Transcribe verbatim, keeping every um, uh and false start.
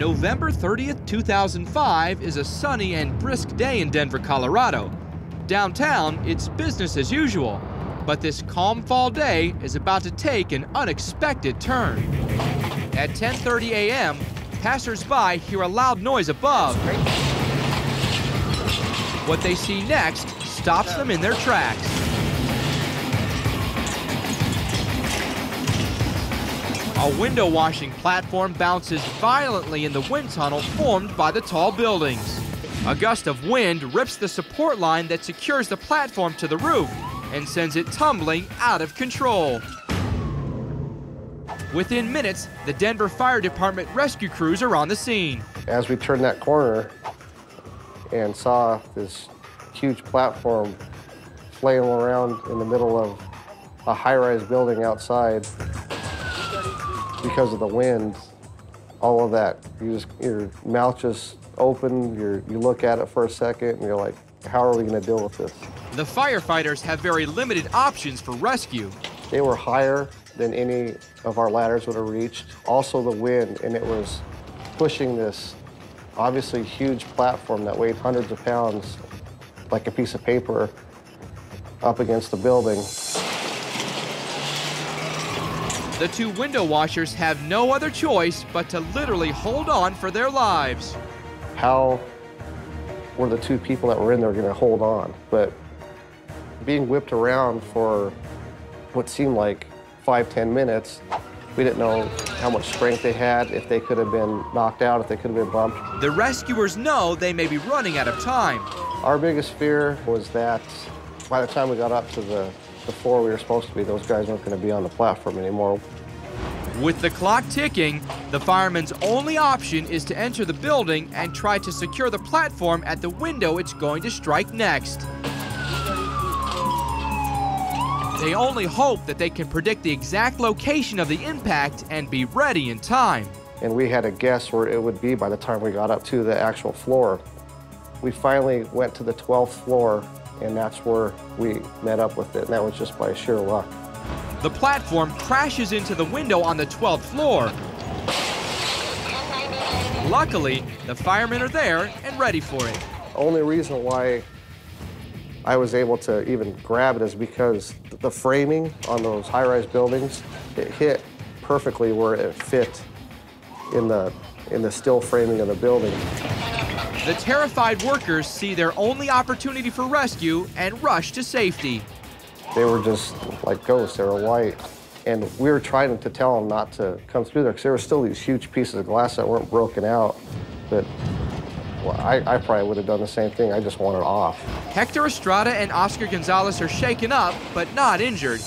November thirtieth, two thousand five is a sunny and brisk day in Denver, Colorado. Downtown, it's business as usual, but this calm fall day is about to take an unexpected turn. At ten thirty a m, passers-by hear a loud noise above. What they see next stops them in their tracks. A window-washing platform bounces violently in the wind tunnel formed by the tall buildings. A gust of wind rips the support line that secures the platform to the roof and sends it tumbling out of control. Within minutes, the Denver Fire Department rescue crews are on the scene. As we turned that corner and saw this huge platform flailing around in the middle of a high-rise building outside, because of the wind, all of that, you just, your mouth just opened, you're, you look at it for a second, and you're like, how are we going to deal with this? The firefighters have very limited options for rescue. They were higher than any of our ladders would have reached. Also the wind, and it was pushing this obviously huge platform that weighed hundreds of pounds, like a piece of paper, up against the building. The two window washers have no other choice but to literally hold on for their lives. How were the two people that were in there going to hold on? But being whipped around for what seemed like five, ten minutes, we didn't know how much strength they had, if they could have been knocked out, if they could have been bumped. The rescuers know they may be running out of time. Our biggest fear was that by the time we got up to the the floor we were supposed to be, those guys weren't going to be on the platform anymore. With the clock ticking, the fireman's only option is to enter the building and try to secure the platform at the window it's going to strike next. They only hope that they can predict the exact location of the impact and be ready in time. And we had a guess where it would be by the time we got up to the actual floor. We finally went to the twelfth floor, and that's where we met up with it, and that was just by sheer luck. The platform crashes into the window on the twelfth floor. Luckily, the firemen are there and ready for it. The only reason why I was able to even grab it is because the framing on those high-rise buildings, it hit perfectly where it fit in the, in the steel framing of the building. The terrified workers see their only opportunity for rescue and rush to safety. They were just like ghosts, they were white. And we were trying to tell them not to come through there because there were still these huge pieces of glass that weren't broken out. But well, I, I probably would have done the same thing, I just wanted off. Hector Estrada and Oscar Gonzalez are shaken up, but not injured.